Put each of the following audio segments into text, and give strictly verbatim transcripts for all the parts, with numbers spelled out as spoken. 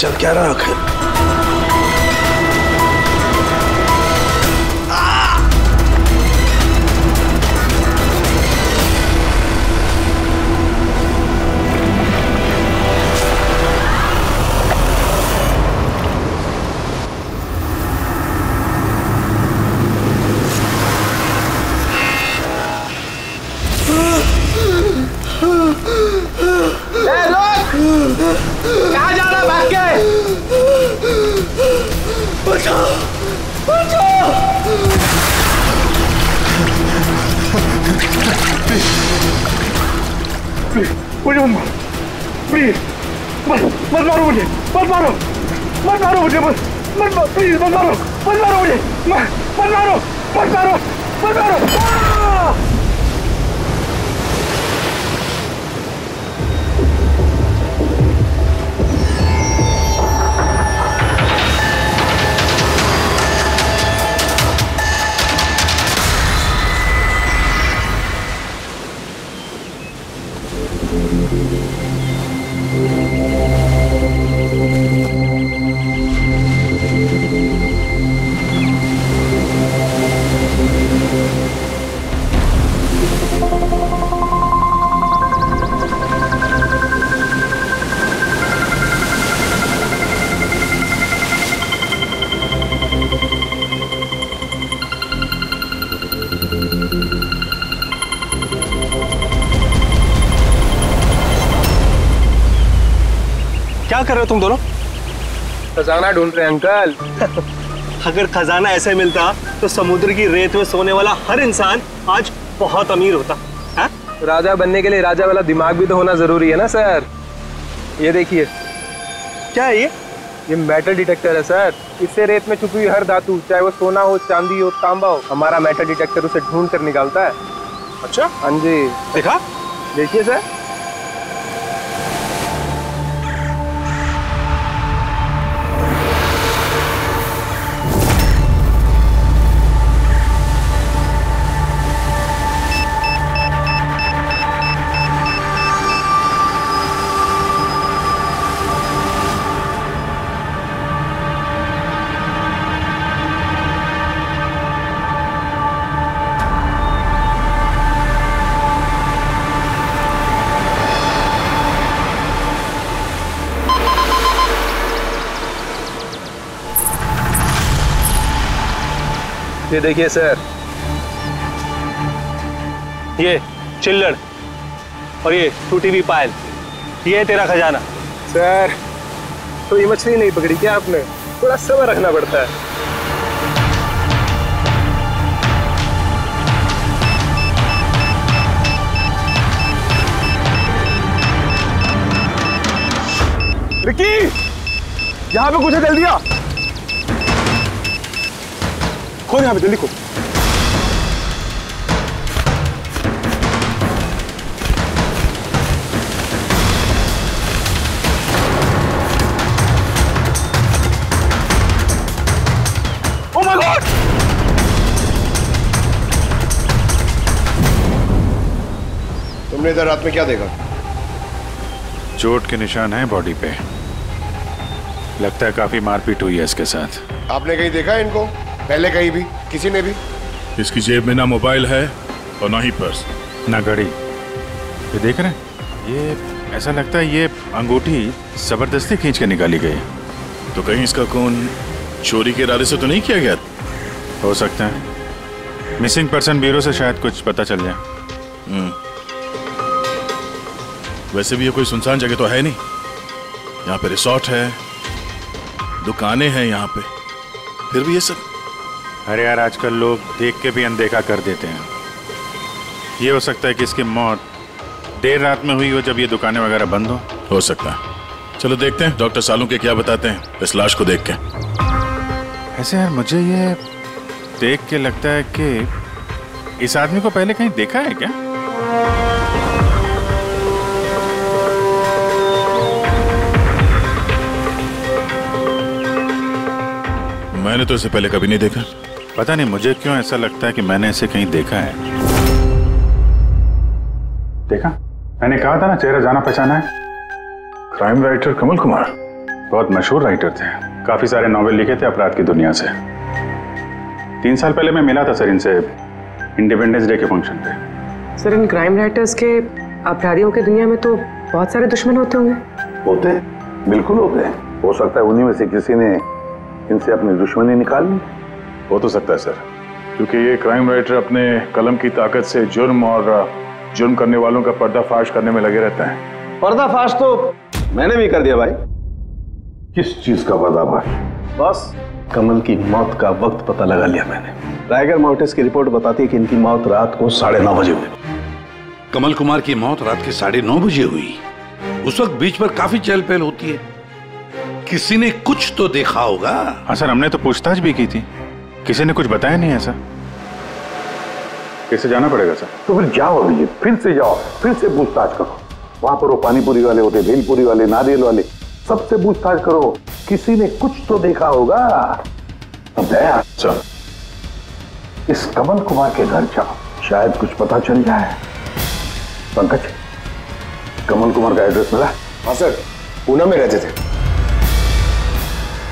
चल क्या रहा आखिर? कर रहे हो तुम दोनों? खजाना ढूंढ रहे हैं अंकल। अगर खजाना ऐसे मिलता तो समुद्र की रेत में सोने वाला हर इंसान आज बहुत अमीर होता है? राजा बनने के लिए राजा वाला दिमाग भी तो होना जरूरी है ना सर। ये देखिए क्या है ये? ये मेटल डिटेक्टर है सर। इससे रेत में छुपी हुई हर धातु, चाहे वो सोना हो, चांदी हो, तांबा हो, हमारा मेटल डिटेक्टर उसे ढूंढ कर निकालता है। अच्छा हाँ जी, देखा? देखिए सर, ये देखिए सर, ये चिल्लड़ और ये टूटी हुई पायल, ये तेरा खजाना। सर तो ये मछली नहीं पकड़ी क्या आपने? थोड़ा सब्र रखना पड़ता है। विकी, यहाँ पे कुछ है, जल्दी आ, खोल यहाँ पे, जल्दी खोल। Oh my God! तुमने इधर रात में क्या देखा? चोट के निशान हैं बॉडी पे, लगता है काफी मारपीट हुई है इसके साथ। आपने कहीं देखा है इनको पहले? कहीं भी, किसी ने भी? इसकी जेब में ना मोबाइल है और ना ही पर्स, ना घड़ी। ये देख रहे हैं, ये ऐसा लगता है ये अंगूठी जबरदस्ती खींच के निकाली गई। तो कहीं इसका खून चोरी के इरादे से तो नहीं किया गया? हो सकता है। मिसिंग पर्सन ब्यूरो से शायद कुछ पता चल जाए। वैसे भी ये कोई सुनसान जगह तो है नहीं, यहाँ पे रिसोर्ट है, दुकानें हैं यहाँ पे, फिर भी ये सब। अरे यार, आजकल लोग देख के भी अनदेखा कर देते हैं। ये हो सकता है कि इसकी मौत देर रात में हुई हो, जब ये दुकानें वगैरह बंद हो। हो सकता है। चलो देखते हैं डॉक्टर सालुंखे क्या बताते हैं इस लाश को देख के। ऐसे यार मुझे ये देख के लगता है कि इस आदमी को पहले कहीं देखा है क्या? मैंने तो इसे पहले कभी नहीं देखा। पता नहीं मुझे क्यों ऐसा लगता है कि मैंने इसे कहीं देखा है। देखा, मैंने कहा था ना, चेहरा जाना पहचाना है। Crime writer Kamal Kumar. बहुत मशहूर राइटर थे, काफ़ी सारे नॉवेल लिखे थे अपराध की दुनिया से। तीन साल पहले मैं मिला था सर इनसे इंडिपेंडेंस डे के फंक्शन पे। सर इन क्राइम राइटर्स के अपराधियों की दुनिया में तो बहुत सारे दुश्मन होते होंगे। होते बिल्कुल होते हैं, हो सकता है उन्हीं में से किसी ने इनसे अपनी दुश्मनी निकाल ली। हो तो सकता है सर, क्योंकि ये क्राइम राइटर अपने कलम की ताकत से जुर्म और जुर्म करने वालों का पर्दाफाश करने में लगे रहते हैं। पर्दाफाश तो मैंने भी कर दिया भाई। किस चीज का पर्दाफाश? बस कमल की मौत का वक्त पता लगा लिया मैंने। टाइगर माउंटेन्स की रिपोर्ट बताती है कि इनकी मौत रात को साढ़े नौ बजे हुई। कमल कुमार की मौत रात के साढ़े नौ बजे हुई। उस वक्त बीच पर काफी चहल पहल होती है, किसी ने कुछ तो देखा होगा। हाँ सर, हमने तो पूछताछ भी की थी, किसी ने कुछ बताया नहीं। ऐसा कैसे जाना पड़ेगा सर? तो फिर जाओ अभी, फिर से जाओ, फिर से पूछताछ करो। वहां पर वो पानीपुरी वाले होते, भेलपुरी वाले, नारियल वाले, सबसे पूछताछ करो, किसी ने कुछ तो देखा होगा। अच्छा, इस कमल कुमार के घर जाओ, शायद कुछ पता चल जाए। पंकज, कमल कुमार का एड्रेस मिला? हाँ सर, पूना में रहते थे।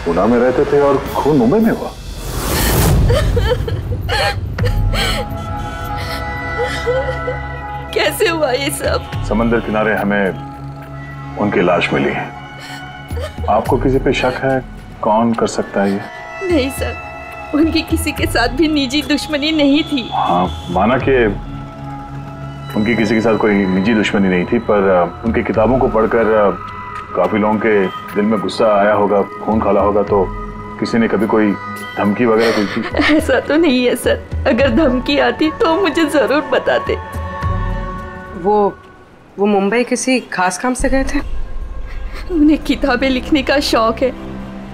पूना में रहते थे और खून मुंबई में हुआ? कैसे हुआ ये सब? समंदर किनारे हमें उनकी लाश मिली। आपको किसी पे शक है? कौन कर सकता है ये? नहीं सर, उनकी किसी के साथ भी निजी दुश्मनी नहीं थी। हाँ, माना कि उनकी किसी के साथ कोई निजी दुश्मनी नहीं थी, पर उनकी किताबों को पढ़कर काफी लोगों के दिल में गुस्सा आया होगा, खून खौला होगा। तो किसी ने कभी कोई धमकी वगैरह दी? ऐसा तो नहीं है सर, अगर धमकी आती तो मुझे जरूर बताते। वो वो मुंबई किसी खास काम से गए थे? उन्हें किताबें लिखने का शौक है,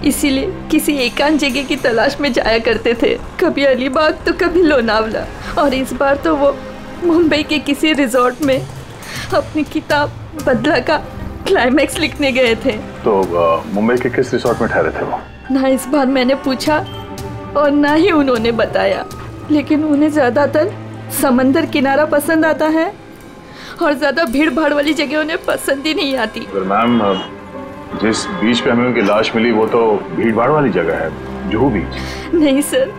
इसीलिए किसी एकांत जगह की तलाश में जाया करते थे। कभी अलीबाग तो कभी लोनावला, और इस बार तो वो मुंबई के किसी रिजॉर्ट में अपनी किताब बदला का क्लाइमैक्स लिखने गए थे। तो मुंबई के किस रिसोर्ट में ठहरे थे वो? ना इस बार मैंने पूछा और ना ही उन्होंने बताया, लेकिन उन्हें ज़्यादातर समंदर किनारा पसंद आता है और ज़्यादा भीड़ भाड़ वाली जगह उन्हें पसंद ही नहीं आती। पर मैम, जिस बीच पे हमें उनकी लाश मिली वो तो भीड़ भाड़ वाली जगह है, जुहू बीच। नहीं सर,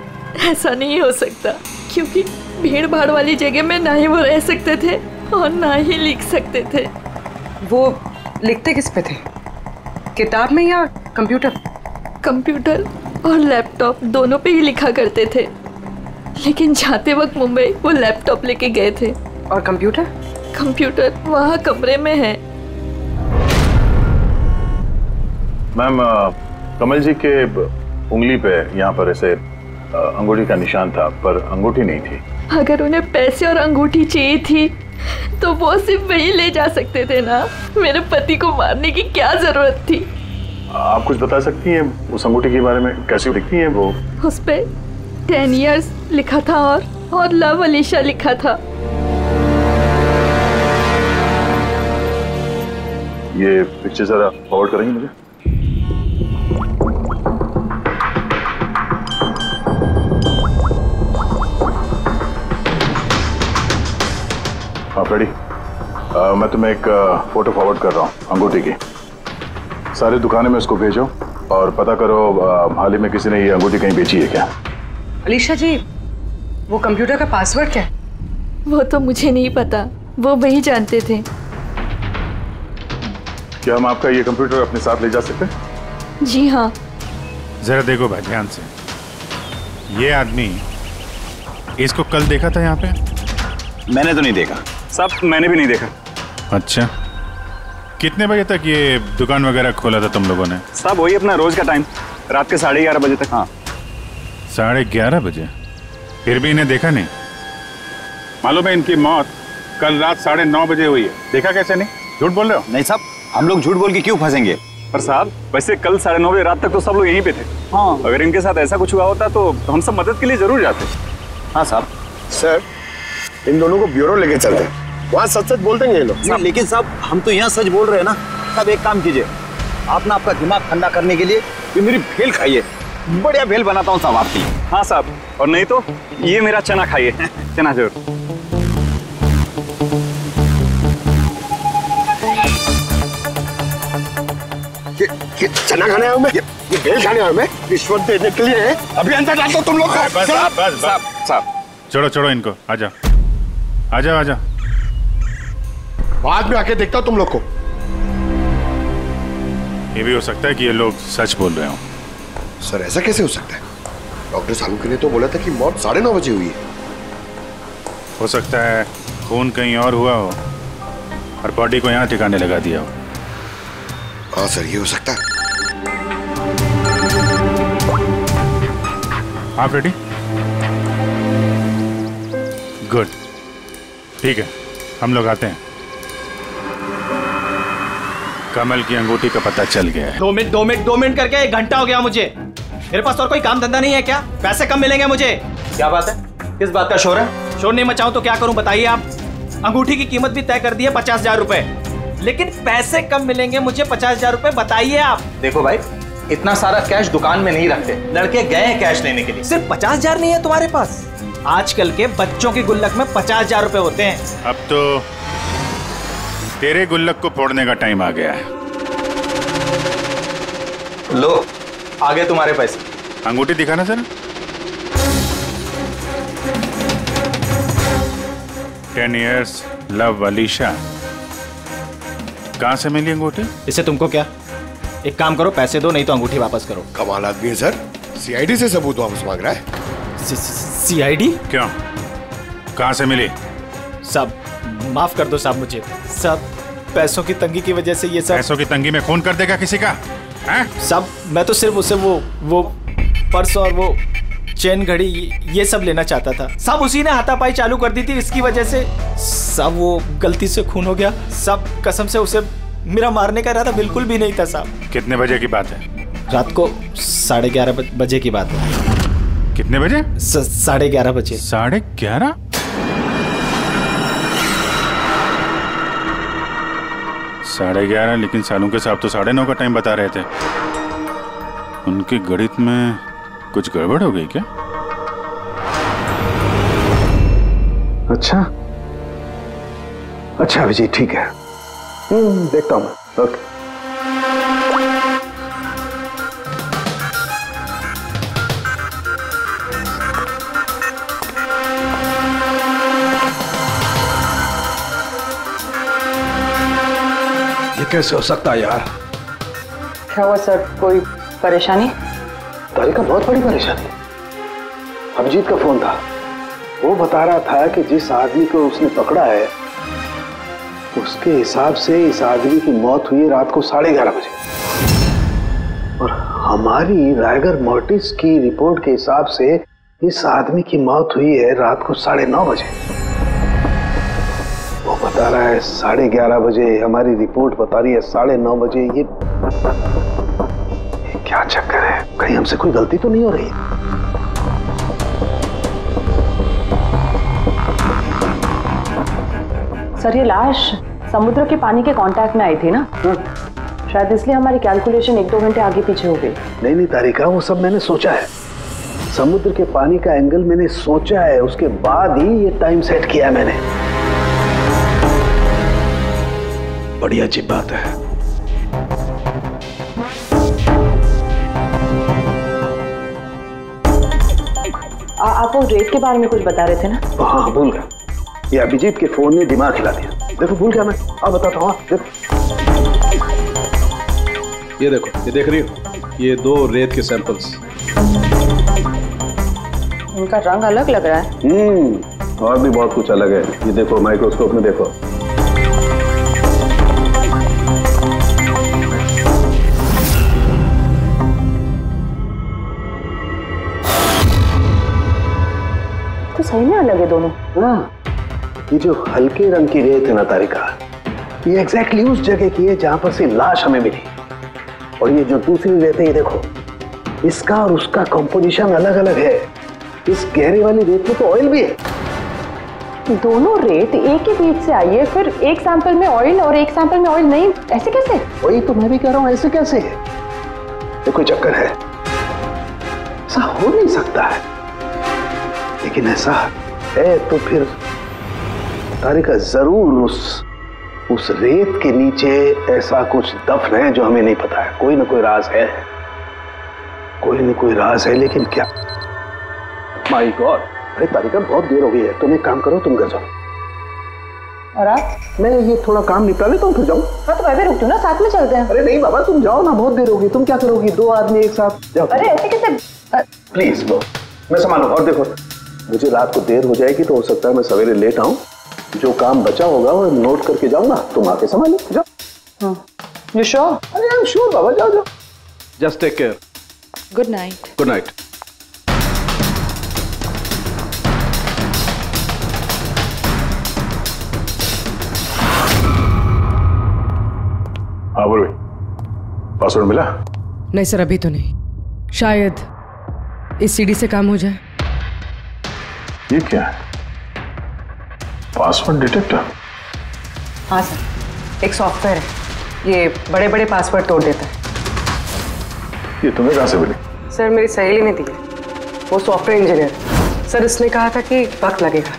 ऐसा नहीं हो सकता, क्योंकि भीड़ भाड़ वाली जगह में ना ही वो रह सकते थे और ना ही लिख सकते थे। वो लिखते किस पे थे, किताब में या कंप्यूटर? कंप्यूटर और लैपटॉप दोनों पे ही लिखा करते थे, लेकिन जाते वक्त मुंबई वो लैपटॉप लेके गए थे। और कंप्यूटर? कंप्यूटर वहाँ कमरे में है। मैम, कमल जी के उंगली पे यहाँ पर ऐसे अंगूठी का निशान था, पर अंगूठी नहीं थी। अगर उन्हें पैसे और अंगूठी चाहिए थी तो वो सिर्फ वही ले जा सकते थे ना, मेरे पति को मारने की क्या जरूरत थी? आप कुछ बता सकती हैं उस अंगूठी के बारे में, कैसी दिखती है वो? उस पे टेन इयर्स लिखा था और और लव अलीशा लिखा था। ये पिक्चर जरा फॉरवर्ड करेंगे मुझे? आप रेडी? मैं तुम्हें एक फोटो फॉरवर्ड कर रहा हूँ अंगूठी की। सारी दुकानें में इसको भेजो और पता करो हाल ही में किसी ने ये अंगूठी कहीं बेची है क्या। अलीशा जी, वो कंप्यूटर का पासवर्ड क्या है? वो तो मुझे नहीं पता, वो वही जानते थे। क्या हम आपका ये कंप्यूटर अपने साथ ले जा सकते हैं? जी हाँ। जरा देखो भाई ध्यान से, ये आदमी, इसको कल देखा था यहाँ पे? मैंने तो नहीं देखा सब, मैंने भी नहीं देखा। अच्छा, कितने बजे तक ये दुकान वगैरह खोला था तुम लोगों ने? सब वही अपना रोज का टाइम, रात के साढ़े ग्यारह बजे तक। हाँ, साढ़े ग्यारह बजे? फिर भी इन्हें देखा नहीं? मालूम है इनकी मौत कल रात साढ़े नौ बजे हुई है, देखा कैसे नहीं? झूठ बोल रहे हो। नहीं साहब, हम लोग झूठ बोल के क्यों फंसेंगे? पर साहब, वैसे कल साढ़े नौ बजे रात तक तो सब लोग यहीं पे थे। हाँ, अगर इनके साथ ऐसा कुछ हुआ होता तो हम सब मदद के लिए जरूर जाते। हाँ साहब। सर, इन दोनों को ब्यूरो लेके चलते, वहाँ सच सच बोलते हैं ये लोग। लेकिन साहब, हम तो यहाँ सच बोल रहे हैं ना। साहब एक काम कीजिए, आप ना आपका दिमाग ठंडा करने के लिए ये मेरी भेल खाइए, बढ़िया भेल बनाता हूँ साहब आपकी। हाँ साहब, और नहीं तो ये मेरा चना खाइए। चना जरूर। ये ये चना खाने आया हूँ मैं, ये ये भेल खाने आया हूँ मैं, रिश्वत देने के लिए है। अभी अंदर डाल दो तुम लोग। चलो चलो इनको, आजा आजा आजा, बाद में आके देखता हूँ तुम लोग को। ये भी हो सकता है कि ये लोग सच बोल रहे हों। सर ऐसा कैसे हो सकता है? डॉक्टर सालुंखे ने तो बोला था कि मौत साढ़े नौ बजे हुई है। हो सकता है खून कहीं और हुआ हो और बॉडी को यहाँ ठिकाने लगा दिया हो। हाँ सर ये हो सकता है। आप रेडी? गुड, ठीक है हम लोग आते हैं। कमल की अंगूठी का पता चल गया है। दो मिनट दो मिनट दो मिनट करके एक घंटा हो गया मुझे। मेरे पास और कोई काम धंधा नहीं है क्या? पैसे कम मिलेंगे मुझे? क्या बात है, किस बात का शोर है? शोर नहीं मचाऊं तो क्या करूं बताइए आप। अंगूठी की कीमत भी तय कर दी है पचास हजार रुपए, लेकिन पैसे कम मिलेंगे मुझे पचास हजार रुपए, बताइए आप। देखो भाई इतना सारा कैश दुकान में नहीं रखते, लड़के गए हैं कैश लेने के लिए। सिर्फ पचास हजार नहीं है तुम्हारे पास? आजकल के बच्चों के गुल्लक में पचास हजार रुपए होते हैं। अब तो तेरे गुल्लक को फोड़ने का टाइम आ गया है। लो आ गए तुम्हारे पैसे। अंगूठी दिखाना sir. Ten years love Alisha, कहाँ से मिली अंगूठी? इससे तुमको क्या? एक काम करो पैसे दो, नहीं तो अंगूठी वापस करो। कमाल आदमी है सर, सीआईडी से सबूत वापस मांग रहा है। सीआईडी? क्यों, कहाँ से मिली? सब माफ कर दो साहब मुझे, सब पैसों की तंगी की वजह से ये सब। पैसों की तंगी में खून कर देगा किसी का है? सब, मैं तो सिर्फ उसे वो वो पर्स और वो चैन घड़ी ये सब लेना चाहता था। सब उसी ने हाथापाई चालू कर दी थी, इसकी वजह से सब वो गलती से खून हो गया। सब कसम से उसे मेरा मारने का इरादा बिल्कुल भी नहीं था साहब। कितने बजे की बात है? रात को साढ़े ग्यारह बजे की बात है। कितने बजे? साढ़े ग्यारह बजे। साढ़े ग्यारह? साढ़े ग्यारह, लेकिन सालुंखे साहब तो साढ़े नौ का टाइम बता रहे थे। उनके गणित में कुछ गड़बड़ हो गई क्या? अच्छा अच्छा अभिजीत ठीक है, हम्म देखता हूँ मैं। ओके कैसे हो सकता है यार? क्या हुआ सर, कोई परेशानी? तारिका बहुत बड़ी परेशानी। अभिजीत का फोन था, वो बता रहा था कि जिस आदमी को उसने पकड़ा है उसके हिसाब से इस आदमी की मौत हुई रात को साढ़े ग्यारह बजे, और हमारी रायगर मोर्टिस की रिपोर्ट के हिसाब से इस आदमी की मौत हुई है रात को साढ़े नौ बजे। बता रहा है साढ़े ग्यारह बजे, हमारी रिपोर्ट बता रही है साढ़े नौ बजे। ये क्या चक्कर है? कहीं हमसे कोई गलती तो नहीं हो रही? सर ये लाश समुद्र के पानी के कांटेक्ट में आई थी ना, शायद इसलिए हमारी कैलकुलेशन एक दो घंटे आगे पीछे हो गई। नहीं नहीं तारिका, वो सब मैंने सोचा है। समुद्र के पानी का एंगल मैंने सोचा है, उसके बाद ही ये टाइम सेट किया है मैंने। बड़ी अजीब बात है। आ, आप वो रेट के बारे में कुछ बता रहे थे ना? हाँ भूल गया, ये अभिजीत के फोन ने दिमाग खिला दिया। देखो भूल गया मैं, आप बताता हूँ। ये देखो, ये देख रही हो, ये दो रेत के सैंपल्स। इनका रंग अलग लग रहा है। हम्म, और भी बहुत कुछ अलग है। ये देखो माइक्रोस्कोप में देखो। सही में अलग है दोनों। हाँ, ये जो हल्के रंग की रेत है ना तारिका, ये एग्जैक्टली उस जगह की है जहां पर से लाश हमें मिली। और ये जो दूसरी रेत है, ये देखो, इसका और उसका कंपोजिशन अलग अलग है। इस गहरे वाली रेत में तो ऑयल भी है। दोनों रेत एक ही बीज से आई है, फिर एक सैंपल में ऑयल और एक सैंपल में ऑयल नहीं, ऐसे कैसे? वही तो मैं भी कह रहा हूँ, ऐसे कैसे? ये कोई चक्कर है, ऐसा हो नहीं सकता है। लेकिन ऐसा है तो फिर तारिका जरूर उस उस रेत के नीचे ऐसा कुछ दफन है जो हमें नहीं पता है। कोई ना कोई राज है, कोई ना कोई राज है, लेकिन क्या? माय गॉड, अरे तारिका बहुत देर हो गई है, तुम एक काम करो, तुम घर जाओ और आप? मैं ये थोड़ा काम निपटा लेता हूँ, फिर जाऊँ। हाँ तो मैं भी रुक जाऊँ ना, साथ में चलते हैं। अरे नहीं बाबा, तुम जाओ ना, बहुत देर होगी, तुम क्या करोगी, दो आदमी एक साथ। जाओ। अरे ऐसे कैसे? प्लीज लो, मैं संभालू। और देखो, मुझे रात को देर हो जाएगी तो हो सकता है मैं सवेरे लेट आऊँ, जो काम बचा होगा वो नोट करके जाऊंगा, तुम आके संभालो। जाओ। You sure? अरे आई एम श्योर बाबा, जाओ जाओ। Just take care. Good night. Good night. हाँ बोल, पासवर्ड मिला? नहीं सर, अभी तो नहीं, शायद इस सीडी से काम हो जाए। ये क्या है? Password detector? हाँ सर, एक सॉफ्टवेयर है, ये बड़े बड़े पासवर्ड तोड़ देता है। ये तुम्हें कहाँ से मिली? सर मेरी सहेली ने दी है, वो सॉफ्टवेयर इंजीनियर। सर इसने कहा था कि वक्त लगेगा,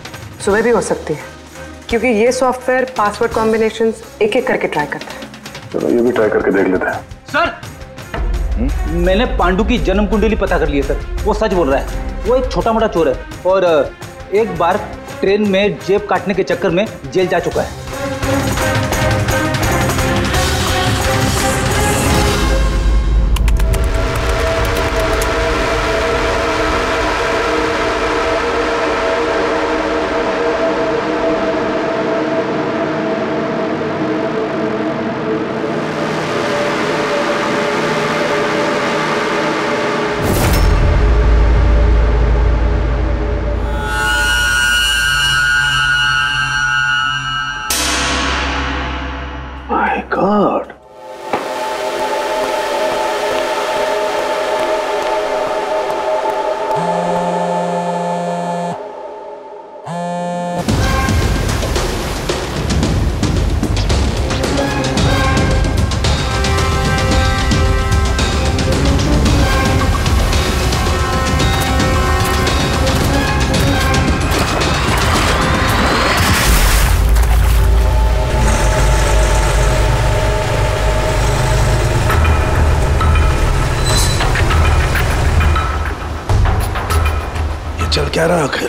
सुबह भी हो सकती है, क्योंकि ये सॉफ्टवेयर पासवर्ड कॉम्बिनेशंस एक एक करके ट्राई करता है। चलो ये भी ट्राई करके देख लेते हैं। सर हुँ? मैंने पांडू की जन्म कुंडली पता कर ली है सर, वो सच बोल रहा है, वो एक छोटा मोटा चोर है और एक बार ट्रेन में जेब काटने के चक्कर में जेल जा चुका है। क्या रहा आखिर?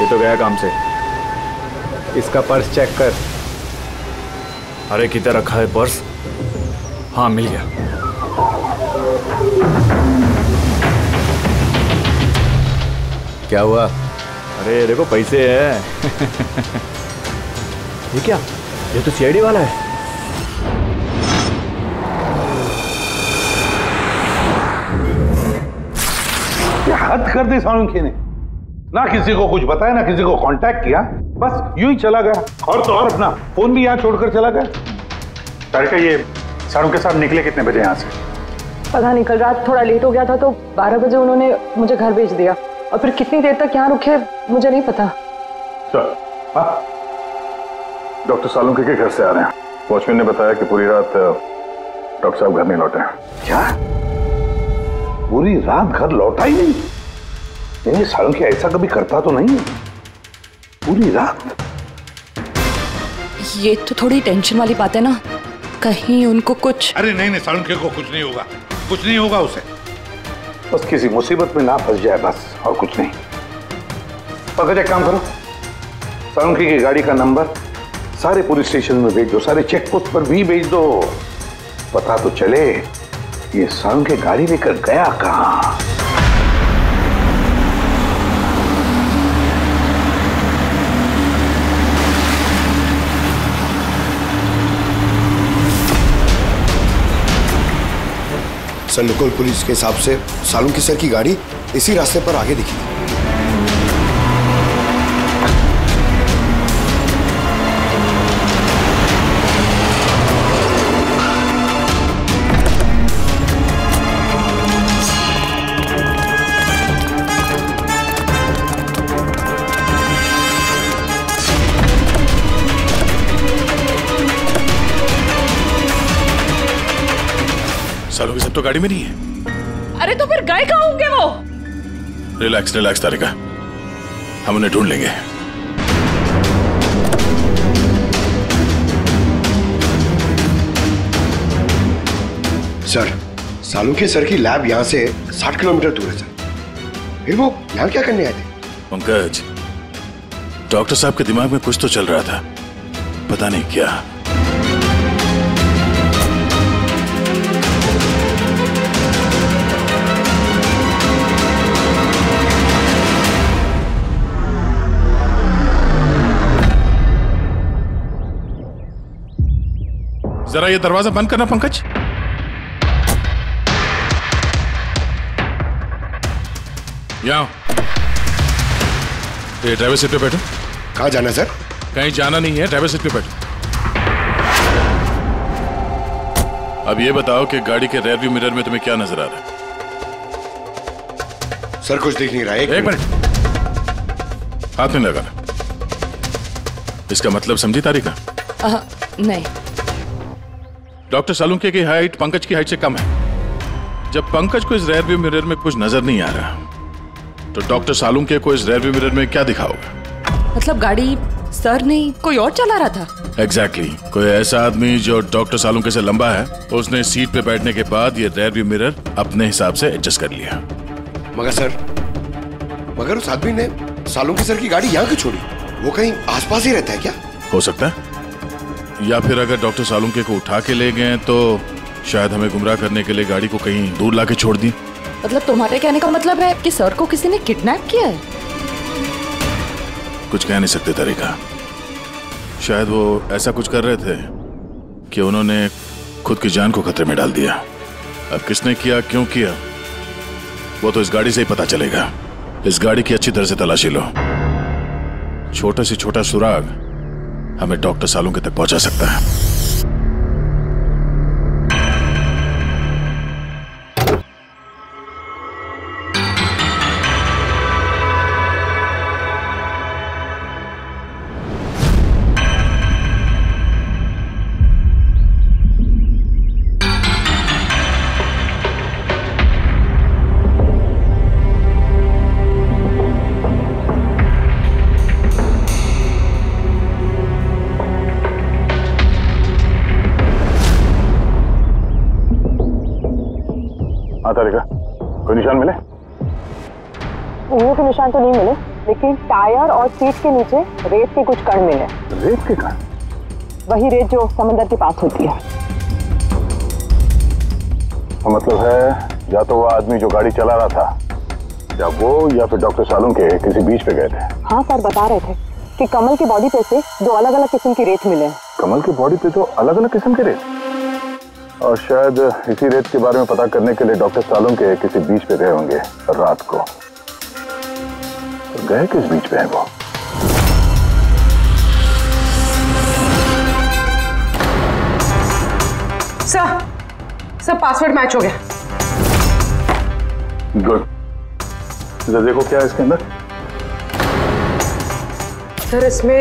ये तो गया काम से। इसका पर्स चेक कर। अरे किधर रखा है पर्स? हाँ मिल गया। क्या हुआ? अरे देखो पैसे हैं। ये क्या? ये तो सीआईडी वाला है। हद कर दी सालुंखे ने, ना किसी को कुछ बताया, ना किसी को कांटेक्ट किया, बस यूं ही चला गया। और तो और अपना फोन भी यहाँ छोड़कर चला गया। तारिका, ये सालुंखे साहब निकले कितने बजे यहाँ से? पता नहीं, कल रात थोड़ा लेट हो गया था तो बारह बजे उन्होंने मुझे घर भेज दिया, और फिर कितनी देर तक यहाँ रुके मुझे नहीं पता। सर डॉक्टर सालुंखे के घर से आ रहे हैं, वॉचमैन ने बताया कि पूरी रात डॉक्टर साहब घर नहीं लौटे। क्या? पूरी रात घर लौटा ही नहीं? नहीं, सालुंखे ऐसा कभी करता तो नहीं, पूरी रात। ये तो थोड़ी टेंशन वाली बात है ना, कहीं उनको कुछ। अरे नहीं नहीं, सालुंखे को कुछ नहीं होगा, कुछ नहीं होगा उसे, बस किसी मुसीबत में ना फंस जाए बस, और कुछ नहीं। पकड़, एक काम करो, सालुंखे की गाड़ी का नंबर सारे पुलिस स्टेशन में भेज दो, सारे चेक पोस्ट पर भी भेज दो, पता तो चले ये सालुंखे गाड़ी लेकर गया कहाँ। संडकोल पुलिस के हिसाब से सालुंखे सर की गाड़ी इसी रास्ते पर आगे दिखी। सालुंखे सब तो गाड़ी में नहीं है। अरे अरे तो फिर गए कहाँ होंगे वो? रिलैक्स रिलैक्स तारिका, हम उन्हें ढूंढ लेंगे। सर, सालुंखे सर की लैब यहाँ से साठ किलोमीटर दूर है सर। फिर वो यहाँ क्या करने आए थे? पंकज, डॉक्टर साहब के दिमाग में कुछ तो चल रहा था, पता नहीं क्या। जरा ये दरवाजा बंद करना पंकज। यहाँ ड्राइवर सीट पे बैठो। कहाँ जाना है सर? कहीं जाना नहीं है, ड्राइवर सीट पे बैठो। अब ये बताओ कि गाड़ी के रेयरव्यू मिरर में तुम्हें क्या नजर आ रहा है? सर कुछ दिख नहीं रहा है। एक मिनट, हाथ में लगाना। इसका मतलब समझी तारिका? नहीं। डॉक्टर सालुंखे की हाइट पंकज की हाइट से कम है। जब पंकज को इस रेयरव्यू मिरर में कुछ नजर नहीं आ रहा तो डॉक्टर सालुंखे को इस रेयरव्यू मिरर में क्या दिखा होगा? मतलब गाड़ी सर नहीं कोई और चला रहा था? Exactly exactly. कोई ऐसा आदमी जो डॉक्टर सालुंखे से लंबा है, उसने सीट पे बैठने के बाद ये रेयरव्यू मिरर अपने हिसाब से एडजस्ट कर लिया। मगर सर, मगर उस आदमी ने सालुंखे सर की गाड़ी यहाँ क्यों छोड़ी? वो कहीं आस पास ही रहता है क्या? हो सकता है, या फिर अगर डॉक्टर सालुंखे को उठा के ले गए तो शायद हमें गुमराह करने के लिए गाड़ी को कहीं दूर लाके छोड़ दी। मतलब तुम्हारे कहने का मतलब है कि सर को किसी ने किडनैप किया है? कुछ कह नहीं सकते तारिका। शायद वो ऐसा कुछ कर रहे थे कि उन्होंने खुद की जान को खतरे में डाल दिया। अब किसने किया, क्यों किया, वो तो इस गाड़ी से ही पता चलेगा। इस गाड़ी की अच्छी तरह से तलाशी लो। छोटा से छोटा सुराग हमें डॉक्टर सालुंखे तक पहुंचा सकता है। निशान तो नहीं मिले, लेकिन टायर और सीट के नीचे रेत के कुछ कण मिले। रेत के कण? वही रेत जो समंदर के पास होती है। तो मतलब है या तो वो आदमी जो गाड़ी चला रहा था, या वो या फिर डॉक्टर सालुंखे किसी बीच पे गए थे। हाँ सर, बता रहे थे कि कमल की बॉडी पे से दो अलग अलग किस्म की रेत मिले। कमल की बॉडी पे दो अलग अलग किस्म की रेत? और शायद इसी रेत के बारे में पता करने के लिए डॉक्टर सालुंखे किसी बीच पे गए होंगे रात को। गए किस बीच पे है वो? सर, सर पासवर्ड मैच हो गया। गुड। जरा देखो क्या है इसके अंदर। सर इसमें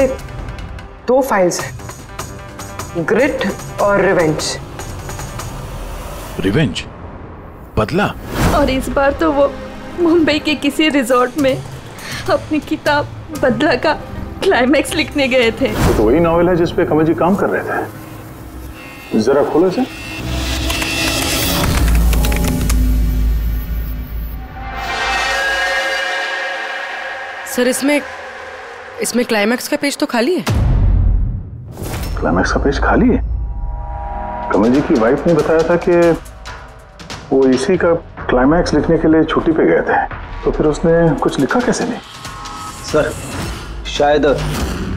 दो फाइल्स हैं, ग्रिट और रिवेंज। रिवेंज? बदला? और इस बार तो वो मुंबई के किसी रिजॉर्ट में अपनी किताब बदला का क्लाइमैक्स लिखने गए थे। तो वही नॉवेल है जिसपे कमल जी काम कर रहे थे। जरा खोलो इसे। सर इसमें इसमें क्लाइमैक्स का पेज तो खाली है। क्लाइमैक्स का पेज खाली है? कमल जी की वाइफ ने बताया था कि वो इसी का क्लाइमैक्स लिखने के लिए छुट्टी पे गए थे, तो फिर उसने कुछ लिखा कैसे नहीं? सर शायद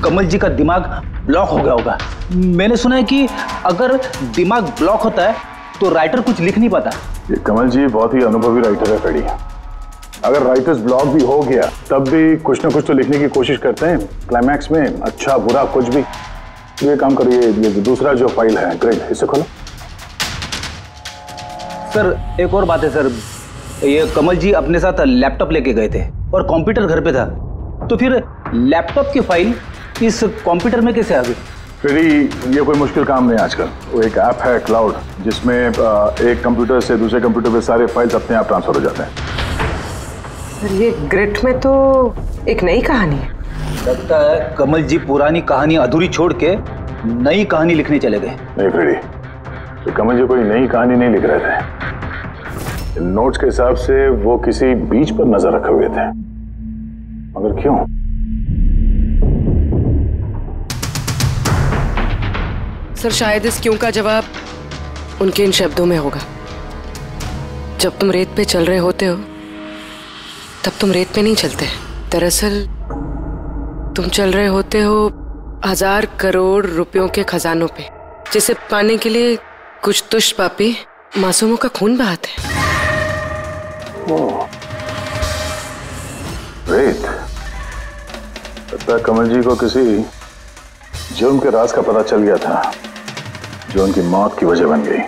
कमल जी का दिमाग ब्लॉक हो गया होगा। मैंने सुना है कि अगर दिमाग ब्लॉक होता है तो राइटर कुछ लिख नहीं पाता। ये कमल जी बहुत ही अनुभवी राइटर है खड़ी। अगर राइटर्स ब्लॉक भी हो गया तब भी कुछ ना कुछ तो लिखने की कोशिश करते हैं क्लाइमैक्स में, अच्छा बुरा कुछ भी। तो ये काम करिए, ये दूसरा जो फाइल है ग्रेड, इसे खोलो। सर एक और बात है सर, ये कमल जी अपने साथ लैपटॉप लेके गए थे और कंप्यूटर घर पे था, तो फिर लैपटॉप की फाइल इस कंप्यूटर में कैसे आ गई? फिर ये कोई मुश्किल काम नहीं है आजकल। वो एक ऐप है क्लाउड, जिसमें एक कंप्यूटर से दूसरे कंप्यूटर पे सारे फाइल्स अपने आप ट्रांसफर हो जाते हैं। सर ये ग्रिट में तो एक नई कहानी है। लगता है कमल जी पुरानी कहानी अधूरी छोड़ के नई कहानी लिखने चले गए। नहीं फ्रेडी, तो कमल जी कोई नई कहानी नहीं लिख रहे थे। नोट्स के हिसाब से वो किसी बीच पर नजर रखे हुए थे, मगर क्यों? सर शायद इस क्यों का जवाब उनके इन शब्दों में होगा। जब तुम रेत पे चल रहे होते हो तब तुम रेत पे नहीं चलते, दरअसल तुम चल रहे होते हो हजार करोड़ रुपयों के खजानों पे, जिसे पाने के लिए कुछ दुष्ट पापी मासूमों का खून बहाते हैं। ओह रेत, पता कमल जी को किसी जुर्म के राज का पता चल गया था जो उनकी मौत की वजह बन गई।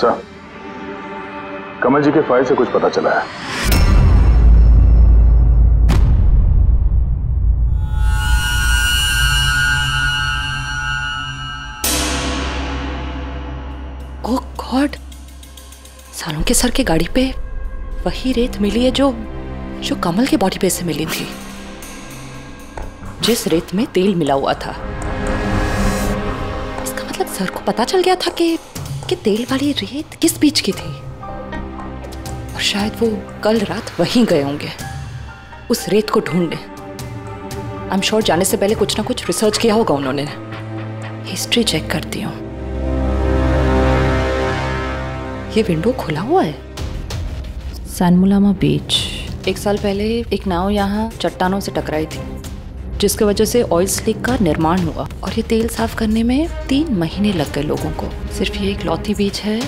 सर कमल जी के फाइल से कुछ पता चला है। ओह गॉड, सालुंखे सर के गाड़ी पे वही रेत मिली है जो जो कमल के बॉडी पे से मिली थी, जिस रेत में तेल मिला हुआ था। इसका मतलब सर को पता चल गया था कि कि तेल वाली रेत किस बीच की थी, और शायद वो कल रात वहीं गए होंगे उस रेत को ढूंढने। आई एम श्योर जाने से पहले कुछ ना कुछ रिसर्च किया होगा उन्होंने। हिस्ट्री चेक करती हूँ। ये विंडो खुला हुआ है। सनमुलामा बीच, एक साल पहले एक नाव यहाँ चट्टानों से टकराई थी, जिसकी वजह से ऑयल स्लिक का निर्माण हुआ, और ये तेल साफ करने में तीन महीने लग गए लोगों को। सिर्फ ये एक लौती बीच है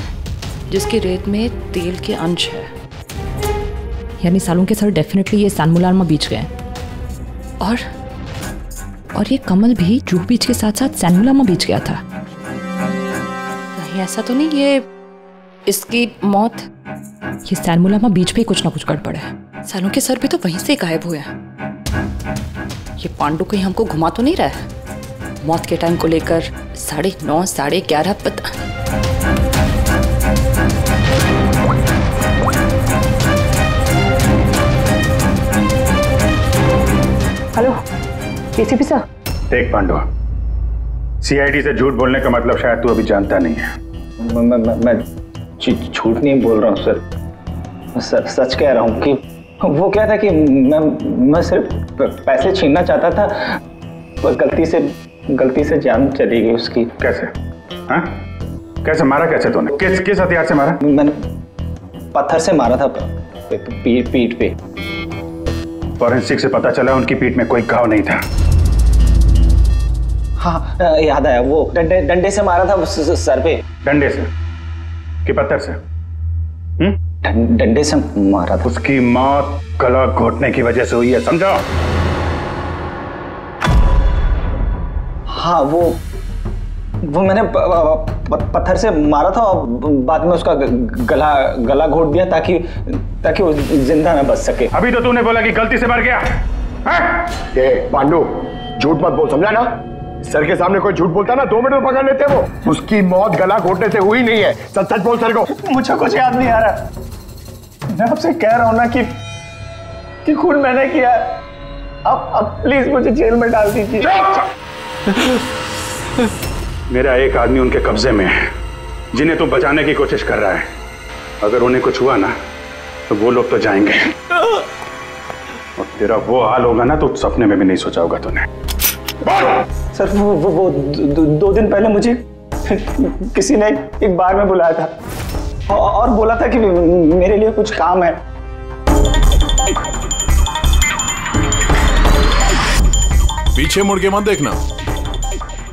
जिसकी रेत में तेल के अंश है। यानी सालुंखे सर डेफिनेटली ये सनमुलामा बीच गए, और और ये कमल भी जुहू बीच के साथ साथ सनमुलामा बीच गया था। नहीं ऐसा तो नहीं, ये इसकी मौत ये सनमुलामा बीच पे कुछ ना कुछ गड़बड़ है। सालुंखे सर भी तो वहीं से गायब हुए हैं। ये पांडू कहीं हमको घुमा तो नहीं रहा है? मौत के टाइम को लेकर साढ़े नौ साढ़े ग्यारह पता। Hello ACP sir. देख पांडू, सीआईडी से झूठ बोलने का मतलब शायद तू अभी जानता नहीं है। म, म, म, मैं झूठ नहीं बोल रहा हूँ सर, सर सच कह रहा हूँ। कि वो क्या था कि मैं मैं सिर्फ पैसे छीनना चाहता था, पर गलती से गलती से जान चली गई उसकी। कैसे? हाँ कैसे मारा? कैसे तूने? किस किस हथियार से मारा? मैंने पत्थर से मारा था, पीठ पे। फॉरेंसिक से पता चला उनकी पीठ में कोई घाव नहीं था। हाँ याद आया, वो डंडे डंडे से मारा था सर पे। डंडे से कि पत्थर से? हम्म डंडे से मारा था। उसकी मौत गला घोटने की वजह से हुई है, समझो? हाँ वो वो मैंने पत्थर से मारा था और बाद में उसका गला गला घोट दिया ताकि ताकि वो जिंदा ना बच सके। अभी तो तूने बोला कि गलती से मर गया। पांडू झूठ मत बोल, समझा ना? सर के सामने कोई झूठ बोलता ना दो मिनट में पकड़ लेते वो। उसकी मौत गला घोटने से हुई नहीं है, सच सच बोल सर को। मुझे कुछ याद नहीं आ रहा। मैं आपसे कह रहा हूं ना कि कि खून मैंने किया। अब अब प्लीज मुझे जेल में डाल दीजिए। मेरा एक आदमी उनके कब्जे में है जिन्हें तुम बचाने की कोशिश कर रहा है। अगर उन्हें कुछ हुआ ना तो वो लोग तो जाएंगे, और तेरा वो हाल होगा ना तो सपने में भी नहीं सोचा होगा तूने। सर वो वो, वो दो, दो दिन पहले मुझे किसी ने एक बार में बुलाया था और बोला था कि मेरे लिए कुछ काम है। पीछे मुड़ के मत देखना,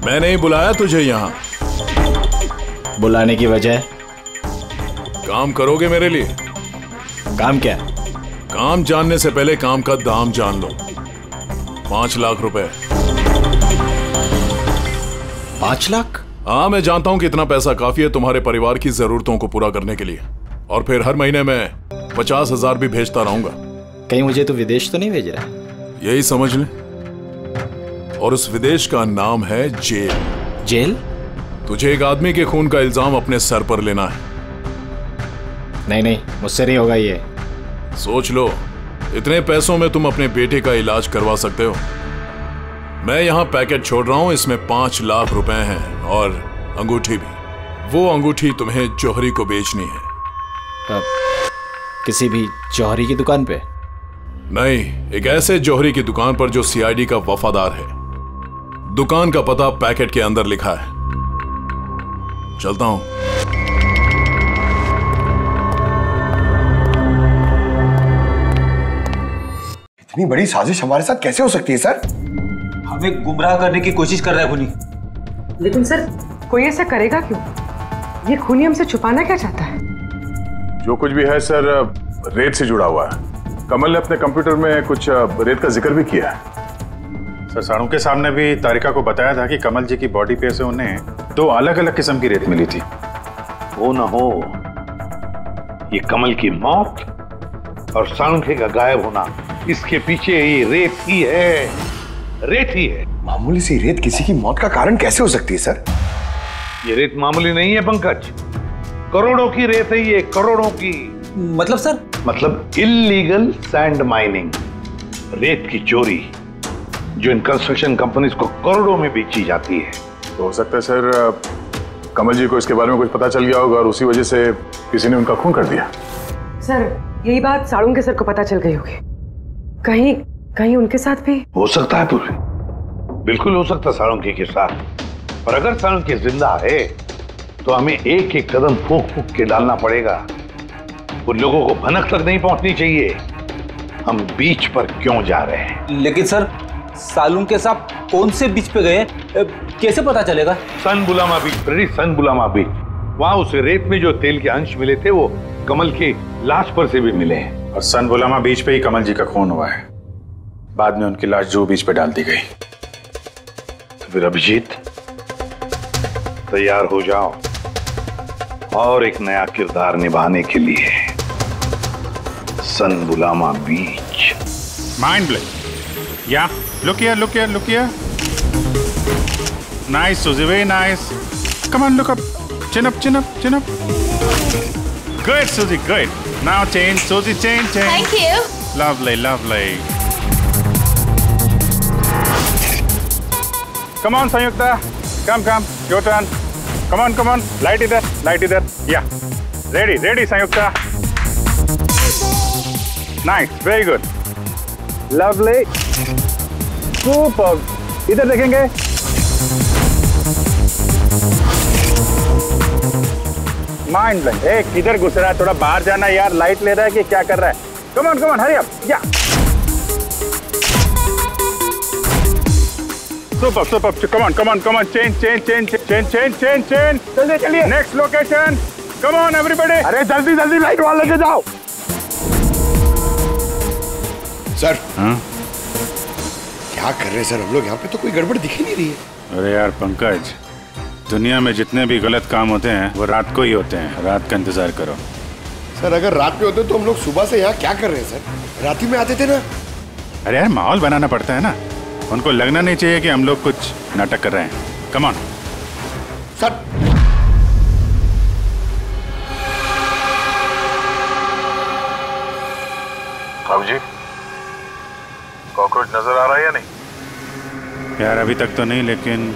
मैंने ही बुलाया तुझे यहाँ। बुलाने की वजह? काम करोगे मेरे लिए? काम क्या? काम जानने से पहले काम का दाम जान लो। पांच लाख रुपए। पांच लाख? हाँ मैं जानता हूँ कि इतना पैसा काफी है तुम्हारे परिवार की जरूरतों को पूरा करने के लिए, और फिर हर महीने में पचास हजार भी भेजता रहूंगा। कहीं मुझे तो विदेश तो नहीं भेज रहा? यही समझ ले। और उस विदेश का नाम है जेल। जेल? तुझे एक आदमी के खून का इल्जाम अपने सर पर लेना है। नहीं नहीं, मुझसे नहीं होगा ये। सोच लो, इतने पैसों में तुम अपने बेटे का इलाज करवा सकते हो। मैं यहाँ पैकेट छोड़ रहा हूँ, इसमें पांच लाख रुपए हैं और अंगूठी भी। वो अंगूठी तुम्हें जौहरी को बेचनी है। अब किसी भी जौहरी की दुकान पे? नहीं, एक ऐसे जौहरी की दुकान पर जो सीआईडी का वफादार है। दुकान का पता पैकेट के अंदर लिखा है। चलता हूँ। इतनी बड़ी साजिश हमारे साथ कैसे हो सकती है सर? हमें गुमराह करने की कोशिश कर रहा है खूनी। लेकिन सर, कोई ऐसा करेगा क्यों? ये खूनी हमसे छुपाना क्या चाहता है? जो कुछ भी है सर, रेत से जुड़ा हुआ है। कमल ने अपने कंप्यूटर में कुछ रेत का जिक्र भी किया है। सर, सालुंखे के सामने भी तारिका को बताया था कि कमल जी की बॉडी पे से उन्हें दो अलग अलग किस्म की रेत मिली थी। हो ना हो, ये कमल की मौत और सालुंखे का गायब होना, इसके पीछे ये रेत ही है, रेत ही है। मामूली सी रेत किसी की मौत का कारण कैसे हो सकती है सर? ये रेत मामूली नहीं है पंकज, करोड़ों की रेत है ये, करोड़ों की। मतलब सर? मतलब इल्लीगल सैंड माइनिंग, रेत की चोरी, जो इन कंस्ट्रक्शन कंपनीज को करोड़ों में बेची जाती है। तो हो सकता है सर कमल जी को इसके बारे में कुछ पता चल गया होगा और उसी वजह से किसी ने उनका खून कर दिया। सर, यही बात सालुंखे सर को पता चल गई होगी। कहीं कहीं उनके साथ भी हो सकता है। पूरे बिल्कुल हो सकता है सालुंखे के साथ। और अगर सालुंखे जिंदा है तो हमें एक एक कदम फूक फूक के डालना पड़ेगा। उन लोगों को भनक तक नहीं पहुंचनी चाहिए हम बीच पर क्यों जा रहे हैं। लेकिन सर, सालुंखे साहब कौन से बीच पे गए, कैसे पता चलेगा? सनमुलामा बीच, सनमुलामा बीच। वहाँ उस रेत में जो तेल के अंश मिले थे वो कमल के लाश पर से भी मिले हैं। और सनमुलामा बीच पे ही कमल जी का खून हुआ है। बाद में उनकी लाश जुहू बीच पे डाल दी गई। तो फिर अभिजीत, तैयार हो जाओ और एक नया किरदार निभाने के लिए। सनमुलामा beach. Mind blowing. Yeah look here, look here, look here. Nice सुजी, very nice. Come on, look up, chin up, chin up, chin up. Good सुजी, good. Now change, Suji, change, change. Thank you. Lovely, lovely. Come on, Sanyukta. Come, come. Your turn. Come on, come on. Light it there, light it there. Yeah. Ready, ready, Sanyukta. Nice, very good. Lovely. Superb. इधर देखेंगे. Mind blank. ए, किधर घुस रहा है? थोड़ा बाहर जाना यार। लाइट ले रहा है कि क्या कर रहा है? Come on, come on, hurry up. Yeah super super. Come on, come on, come on. Change change change change change change change. जल्दी चलिए next location. Come on everybody. अरे जल्दी जल्दी लाइट वाले के जाओ। सर हाँ? क्या कर रहे हैं सर हम लोग यहाँ पे? तो कोई गड़बड़ दिख ही नहीं रही है। अरे यार पंकज, दुनिया में जितने भी गलत काम होते हैं वो रात को ही होते हैं। रात का इंतजार करो। सर, अगर रात में होते तो हम लोग सुबह से यहाँ क्या कर रहे हैं सर? रात ही में आते थे ना। अरे यार, माहौल बनाना पड़ता है ना। उनको लगना नहीं चाहिए कि हम लोग कुछ नाटक कर रहे हैं। Come on sir. जी, कॉकरोच नजर आ रहा है या नहीं? यार अभी तक तो नहीं, लेकिन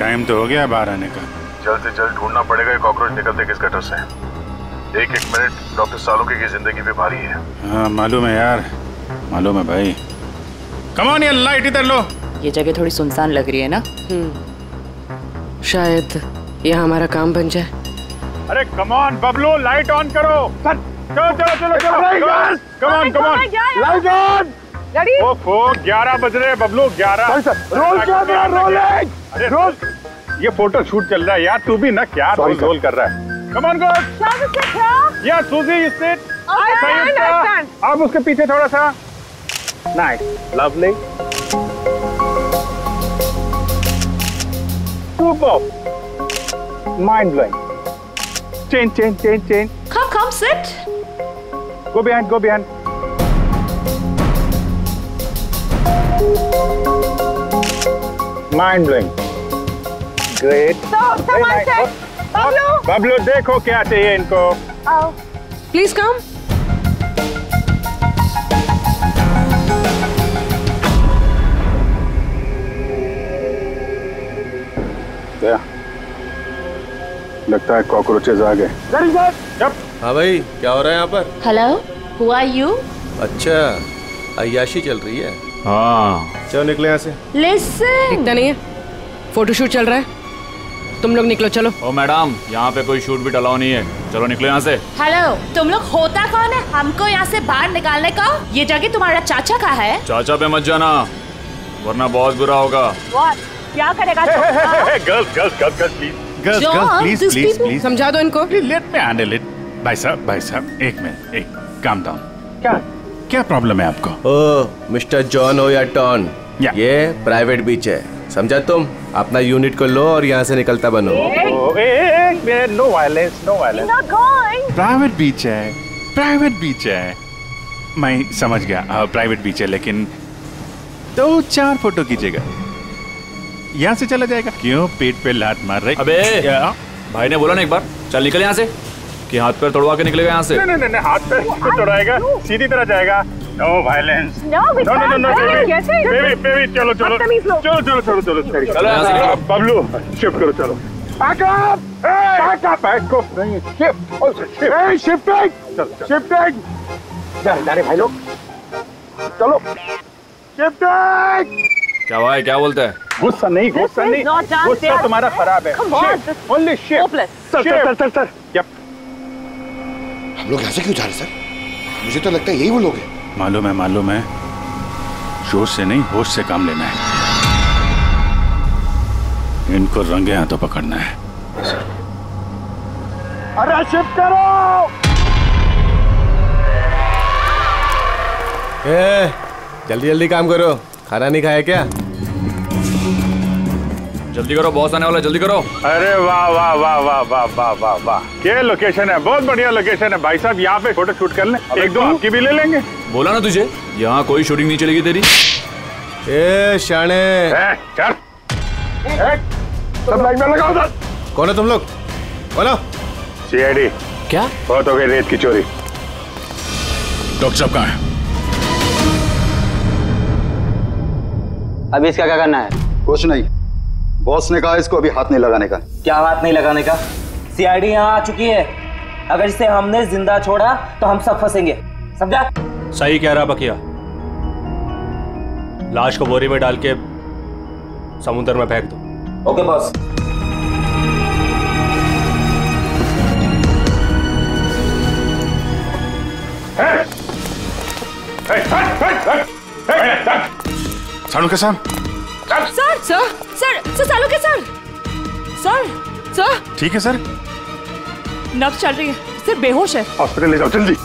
टाइम तो हो गया बाहर आने का। जल्द से जल्द ढूंढना पड़ेगा कॉकरोच निकलते किस गटर से। एक एक मिनट डॉक्टर सालुंखे की जिंदगी पे भारी है। हाँ मालूम है यार, मालूम है भाई। कम ऑन यार, लाइट इधर लो। ये जगह थोड़ी सुनसान लग रही है ना। हम्म, शायद यह हमारा काम बन जाए। अरे come on Bablu, light on करो। चलो चलो चलो चलो। Come on come on, light on. ओफो, ग्यारह बज रहे हैं बबलू, ग्यारह। अरे रोल, ये फोटो शूट चल रहा है यार, तू भी ना क्या रोल रोल कर रहा है। Come on god. या सुजी, यू सिट। अब उसके पीछे थोड़ा सा। Nice, lovely, super, mind blowing. Change change change change. Come come sit. Go behind, go behind. Mind blowing. Great. So, someone said, Pablo. Pablo, देखो क्या चाहिए इनको. Oh, please come. Yeah. लगता है कॉकरोचेज आ गए. हाँ भाई, क्या हो रहा है यहाँ पर? Hello, who are you? अच्छा, अय्याशी चल रही है. हाँ, चलो निकले यहाँ से. Listen, दिखता नहीं है. फोटोशूट चल रहा है, तुम लोग निकलो. चलो. ओ मैडम, यहाँ पे कोई शूट भी अलाउ नहीं है, चलो निकलो यहाँ से. हेलो, तुम लोग होता कौन है हमको यहाँ से बाहर निकालने का? ये जगह तुम्हारा चाचा का है. चाचा पे मत जाना, वरना बहुत बुरा होगा. What? क्या करेगा? Girls girls girls please. Girls, girls, please, please, please. समझा दो इनको. Let me handle it. भाई साहब, भाई साहब, एक मिनट, एक, calm down. क्या? क्या प्रॉब्लम है आपको? ओ, मिस्टर जॉन हो या टॉन, ये प्राइवेट बीच है, समझा? तुम अपना यूनिट को लो और यहाँ से निकलता बनो. एक minute, no violence, no violence. Private beach है, प्राइवेट बीच है. मैं समझ गया, प्राइवेट बीच है, लेकिन दो चार फोटो कीजिएगा, यहाँ से चला जाएगा. क्यों पेट पे लात मार रहे? अबे भाई ने बोला ना एक बार, चल निकल यहाँ से, कि हाथ पैर तोड़वा के निकलेगा यहाँ से. नहीं नहीं नहीं, हाथ पैर तोड़ाएगा, सीधी तरह जाएगा. No violence, no no no. Baby baby, चलो चलो चलो चलो चलो चलो चलो. बबलू शिफ्ट करो, चलो. Back up, back up, back up. नहीं, shift, oh shift, shift, shifting. चल भाई लोग, चलो शिफ्टिंग. क्या भाई, क्या बोलता है? गुस्सा नहीं, गुस्सा नहीं, गुस्सा तुम्हारा खराब है. Only shift. Sir sir sir sir, yup. हम लोग यहाँ से क्यों जा रहे सर? मुझे तो लगता है यही वो लोग हैं. मालूम है, मालूम है. जोश से नहीं, होश से काम लेना है. इनको रंगे हाथों पकड़ना है. अरे शिफ्ट करो. ए, जल्दी जल्दी काम करो. खाना नहीं खाया क्या? जल्दी करो, बॉस आने वाला है, जल्दी करो. अरे वाह वाह वाह वाह वाह वाह वाह वाह, क्या लोकेशन है, बहुत बढ़िया लोकेशन है. भाई साहब, यहाँ पे फोटो शूट कर लें, एक दो आपकी भी ले लेंगे. बोला ना तुझे, यहाँ कोई शूटिंग नहीं चलेगी तेरी. ए शाने, सब लाइन में लगाओ सर. कौन है तुम लोग? बोलो. C I D. क्या? बहुत हो गई रेत की चोरी. डॉक्टर साहब कहाँ है? अभी इसका क्या करना है? कुछ नहीं, बॉस ने कहा इसको अभी हाथ नहीं लगाने का. क्या हाथ नहीं लगाने का? सी आई डी यहाँ आ चुकी है, अगर इसे हमने जिंदा छोड़ा तो हम सब फंसेंगे, समझा? सही कह रहा बकिया. लाश को बोरी में डाल के समुद्र में फेंक दो. Okay boss. सालुंखे साहब, sir sir sir sir Salunkhe sir sir sir. ठीक है सर, नब्ज चल रही है, सिर्फ बेहोश है. हॉस्पिटल ले जाओ जल्दी.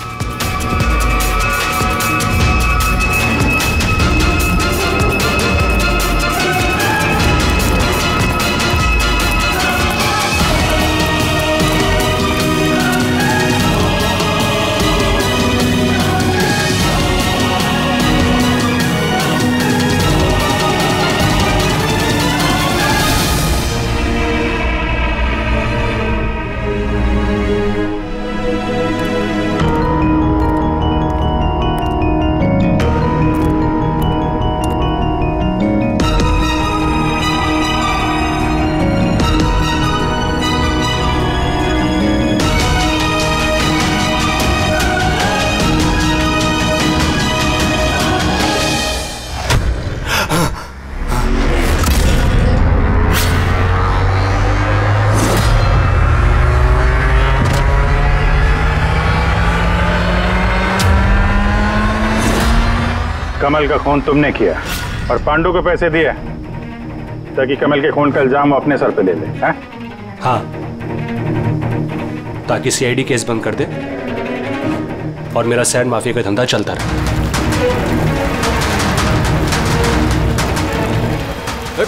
कमल का खून तुमने किया और पांडू को पैसे दिए ताकि कमल के खून का इल्जाम वो अपने सर पे ले ले. हाँ, ताकि सी आई डी केस बंद कर दे और मेरा सैंड माफिया का धंधा चलता रहे.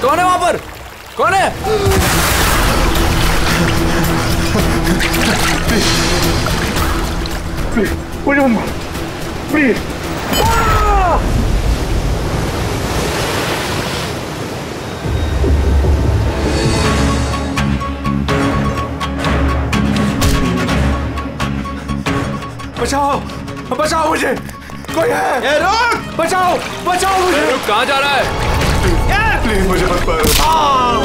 कौन है वहां पर? कौन है? मुझे please. Ah! बचाओ, बचाओ मुझे, कोई है? ये रोक, बचाओ, बचाओ मुझे। रुक, कहाँ जा रहा है? प्लीज मुझे मत मारो।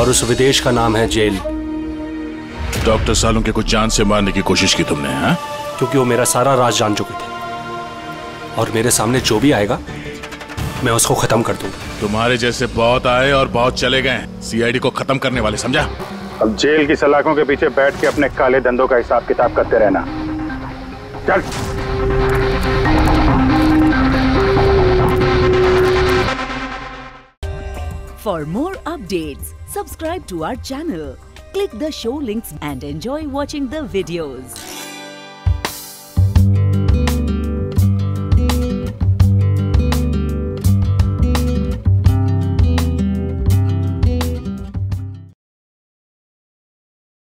और उस विदेश का नाम है जेल। डॉक्टर सालुंखे को जान से मारने की कोशिश की तुमने, हाँ? क्योंकि वो मेरा सारा राज जान चुके थे और मेरे सामने जो भी आएगा मैं उसको खत्म कर दूंगा। तुम्हारे जैसे बहुत आए और बहुत चले गए, सीआईडी को खत्म करने वाले, समझा? अब जेल की सलाखों के पीछे बैठ के अपने काले धंधों का हिसाब किताब करते रहना। चल। For more updates, subscribe to our channel, click the show links and enjoy watching the videos.